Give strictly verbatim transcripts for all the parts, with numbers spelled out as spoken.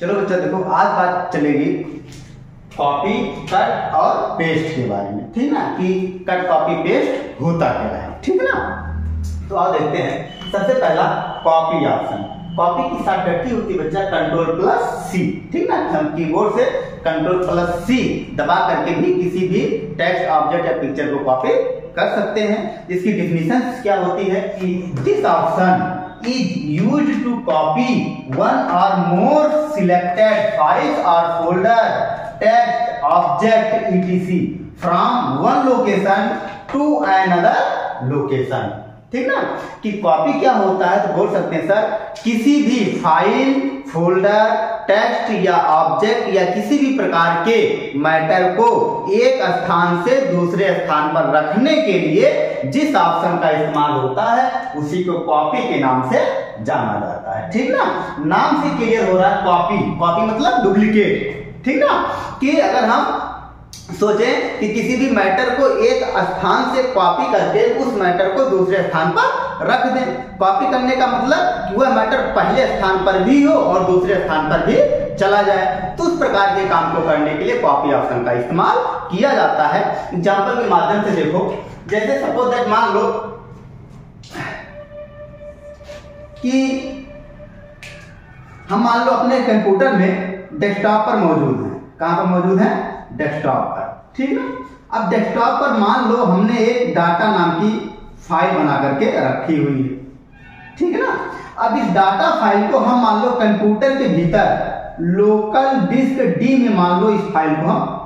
चलो बच्चा देखो, आज बात चलेगी कॉपी कट और पेस्ट के बारे में, ठीक ना, कि कट कॉपी पेस्ट होता क्या है, ठीक ना। तो आओ देखते हैं। सबसे पहला कॉपी ऑप्शन। कॉपी की शॉर्टकट की होती बच्चा कंट्रोल प्लस सी, ठीक ना। हम कीबोर्ड से कंट्रोल प्लस सी दबा करके भी किसी भी टेक्स्ट ऑब्जेक्ट या पिक्चर को कॉपी कर सकते हैं। इसकी डिफिनेशन क्या होती है कि this option is used to copy one or more selected files or folder, text, object, et cetera from one location to another location, ठीक ना। कि कॉपी क्या होता है तो बोल सकते हैं सर किसी भी फाइल, फोल्डर, टेक्स्ट या ऑब्जेक्ट या किसी भी प्रकार के मैटर को एक स्थान से दूसरे स्थान पर रखने के लिए जिस ऑप्शन का इस्तेमाल होता है उसी को कॉपी के नाम से जाना जाता है, ठीक ना। नाम से क्लियर हो रहा है कॉपी, कॉपी मतलब डुप्लीकेट, ठीक ना। कि अगर हम सोचें कि किसी भी मैटर को एक स्थान से कॉपी करके उस मैटर को दूसरे स्थान पर रख दें, कॉपी करने का मतलब कि वह मैटर पहले स्थान पर भी हो और दूसरे स्थान पर भी चला जाए, तो उस प्रकार के काम को करने के लिए कॉपी ऑप्शन का इस्तेमाल किया जाता है। एग्जाम्पल के माध्यम से देखो, जैसे सपोज दैट मान लो कि हम मान लो अपने कंप्यूटर में डेस्कटॉप पर मौजूद है, कहां पर मौजूद है, डेस्कटॉप पर, ठीक है। अब डेस्कटॉप पर मान लो हमने एक डाटा नाम की फाइल बना करके रखी हुई है, ठीक है ना। अब इस डाटा फाइल को हम मान लो कंप्यूटर के भीतर लोकल डिस्क डी में मान लो इस फाइल को हम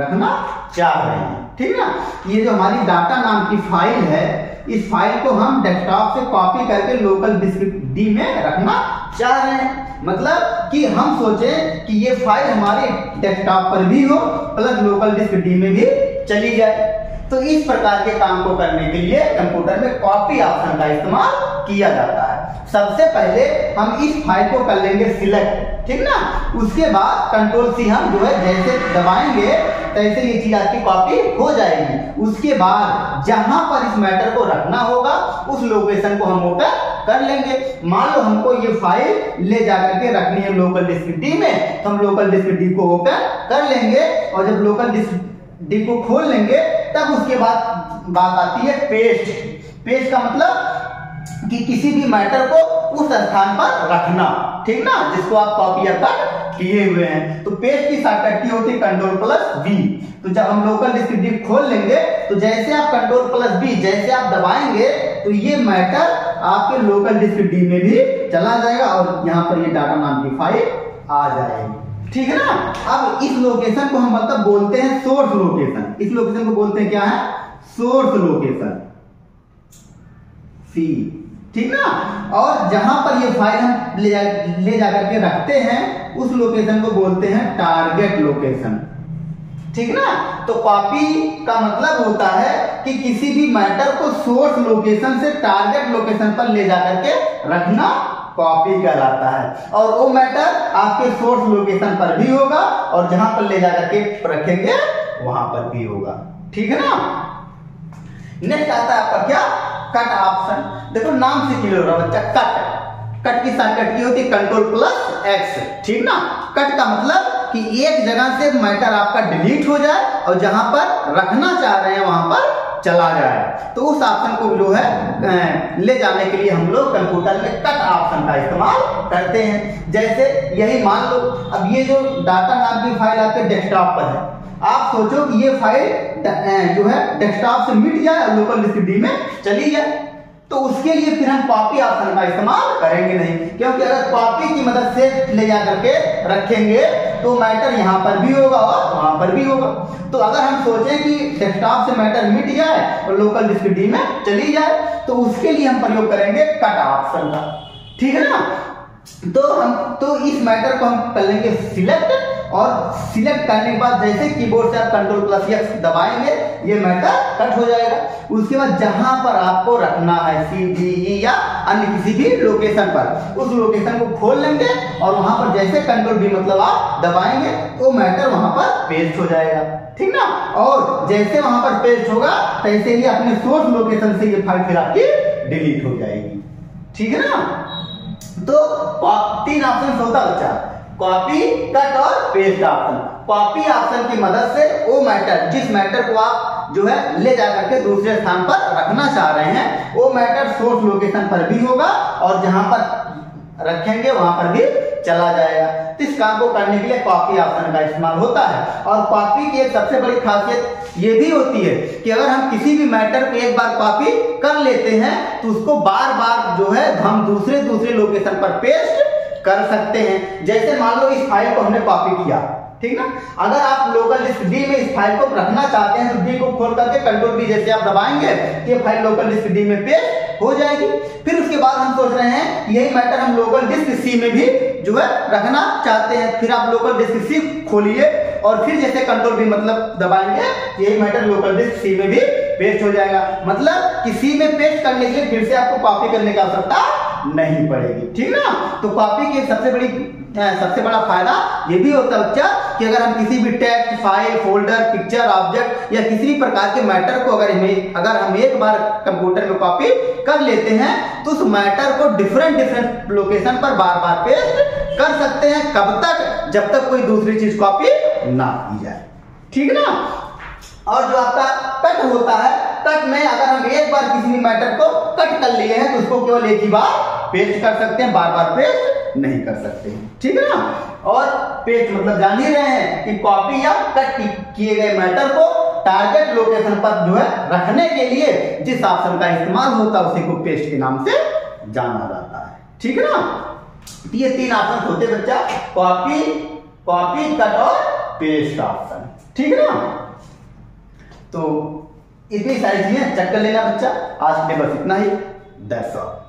रखना चाह रहे हैं, ठीक ना। ये जो हमारी डाटा नाम की फाइल है इस फाइल को हम डेस्कटॉप से कॉपी करके लोकल डिस्क डी में रखना चाह रहे हैं, मतलब कि हम सोचें कि ये फाइल हमारे डेस्कटॉप पर भी हो प्लस लोकल डिस्क डी में भी चली जाए, तो इस प्रकार के काम को करने के लिए कंप्यूटर में कॉपी ऑप्शन का इस्तेमाल किया जाता है। सबसे पहले हम इस फाइल को कर लेंगे सिलेक्ट, ठीक ना। उसके बाद कंट्रोल सी हम जो है जैसे दबाएंगे तैसे ये चीज आपकी कॉपी हो जाएगी। उसके बाद जहां पर इस मैटर को रखना होगा उस लोकेशन को हम मोटर कर लेंगे। मान लो हमको ये फाइल ले जाकर के रखनी है लोकल डिस्क डी में, तो हम लोकल डिस्क डी को ओपन कर लेंगे और जब लोकल डिस्क डी को खोल लेंगे तब उसके बाद बात आती है पेस्ट। पेस्ट का मतलब कि किसी भी मैटर को उस स्थान पर रखना, ठीक ना, जिसको आप कॉपी या कट किए हुए हैं। तो पेस्ट की शॉर्टकट की होती है कंट्रोल प्लस वी। तो जब हम लोकल डिस्क डी खोल लेंगे तो जैसे आप कंट्रोल प्लस वी जैसे आप दबाएंगे तो ये मैटर आपके लोकल डिस्क डी में भी चला जाएगा और यहाँ पर ये डाटा नाम की फाइल आ जाएगी, ठीक है ना। अब इस लोकेशन को हम मतलब बोलते हैं सोर्स लोकेशन। इस लोकेशन को बोलते हैं क्या है, सोर्स लोकेशन सी, ठीक ना। और जहां पर ये फाइल हम ले जा ले जाकर के रखते हैं उस लोकेशन को बोलते हैं टारगेट लोकेशन, ठीक ना। तो कॉपी का मतलब होता है कि किसी भी मैटर को सोर्स लोकेशन से टारगेट लोकेशन पर ले जाकर के रखना कॉपी कहलाता है, और वो मैटर आपके सोर्स लोकेशन पर भी होगा और जहां पर ले जाकर के रखेंगे वहां पर भी होगा, ठीक है ना। नेक्स्ट आता है आपका क्या, कट ऑप्शन। देखो नाम से क्लियर हो रहा है बच्चा, कट कट की शॉर्टकट की होती है कंट्रोल प्लस एक्स, ठीक ना। कट का मतलब कि एक जगह से मैटर आपका डिलीट हो जाए और जहां पर रखना चाह रहे हैं वहां पर चला जाए, तो उस ऑप्शन को जो है ले जाने के लिए हम लोग कंप्यूटर में कट ऑप्शन का इस्तेमाल करते हैं। जैसे यही मान लो अब ये जो डाटा नाम की फाइल आपके डेस्कटॉप पर है, आप सोचो कि ये फाइल जो है डेस्कटॉप से मिट जाए और लोकल डिस्क डी में चली जाए, तो उसके लिए फिर हम कॉपी ऑप्शन का इस्तेमाल करेंगे नहीं, क्योंकि अगर कॉपी की मदद से ले जा करके रखेंगे तो मैटर यहां पर भी होगा और वहां पर भी होगा। तो अगर हम सोचें कि डेस्कटॉप से मैटर मिट जाए और लोकल डिस्क डी में चली जाए तो उसके लिए हम प्रयोग करेंगे कट ऑप्शन का, ठीक है ना। तो हम तो इस मैटर को हम कर लेंगे सिलेक्ट, और सिलेक्ट करने के बाद जैसे कीबोर्ड से आप कंट्रोल प्लस एक्स दबाएंगे ये मैटर कट हो जाएगा। उसके बाद जहां पर आपको रखना है सी डी ई या अन्य किसी भी लोकेशन पर, उस लोकेशन को खोल लेंगे और वहां पर जैसे कंट्रोल बी मतलब आप दबाएंगे तो मैटर वहां पर पेस्ट हो जाएगा, ठीक ना। और जैसे वहां पर पेस्ट होगा तैसे ही अपने सोर्स लोकेशन से ये फाइल फिर आपकी डिलीट हो जाएगी, ठीक है ना। तो तीन ऑप्शन होता है बच्चा, कॉपी, कट और पेस्ट ऑप्शन। कॉपी ऑप्शन की मदद से वो मैटर, जिस मैटर को आप जो है ले जाकर के दूसरे स्थान पर रखना चाह रहे हैं, वो मैटर सोर्स लोकेशन पर भी होगा और जहां पर रखेंगे वहां पर भी चला जाएगा। तो इस काम को करने के लिए कॉपी ऑप्शन का इस्तेमाल होता है। और कॉपी की एक सबसे बड़ी खासियत ये भी होती है कि अगर हम किसी भी मैटर को एक बार कॉपी कर लेते हैं तो उसको बार बार जो है हम दूसरे दूसरे लोकेशन पर पेस्ट कर सकते हैं। जैसे मान लो इस फाइल को हमने कॉपी किया, ठीक ना, अगर आप लोकल लिस्ट डी में इस फाइल को रखना चाहते हैं तो डी को खोल करके कंट्रोल बी जैसे आप दबाएंगे तो ये फाइल लोकल लिस्ट डी में पेस्ट हो जाएगी। फिर उसके बाद हम सोच रहे हैं यही मैटर हम लोकल डिस्क सी में भी जो है रखना चाहते हैं, फिर आप लोकल डिस्क सी खोलिए और फिर जैसे कंट्रोल बी मतलब दबाएंगे यही मैटर लोकल डिस्क सी में भी पेस्ट हो जाएगा। मतलब कि सी में पेस्ट करने के लिए फिर से आपको कॉपी करने की आवश्यकता नहीं पड़ेगी, ठीक ना। तो कॉपी के सबसे बड़ी सबसे बड़ा फायदा ये भी होता है बच्चा कि अगर हम किसी भी text, file, folder, picture, object या किसी भी प्रकार के मैटर को अगर हमें अगर हम एक बार कंप्यूटर में कॉपी कर लेते हैं तो उस मैटर को डिफरेंट डिफरेंट लोकेशन पर बार बार पेस्ट कर सकते हैं। कब तक? जब तक कोई दूसरी चीज कॉपी ना की जाए, ठीक ना। और जो आपका कट होता है, कट में अगर हम एक बार किसी भी मैटर को कट कर लिए हैं तो उसको केवल एक ही बार पेस्ट कर सकते हैं, बार बार पेस्ट नहीं कर सकते, ठीक है ना। और पेस्ट मतलब जान ही रहे हैं कि कॉपी या कट किए गए मैटर को टारगेट लोकेशन पर जो है रखने के लिए जिस ऑप्शन का इस्तेमाल होता है उसी को पेस्ट के नाम से जाना जाता है, ठीक है ना। ये तीन ऑप्शन होते बच्चा, कॉपी, कॉपी कट और पेस्ट ऑप्शन, ठीक है ना। तो इतनी सारी चीजें चेक कर लेना बच्चा। आज के बस इतना ही, दैट्स ऑल।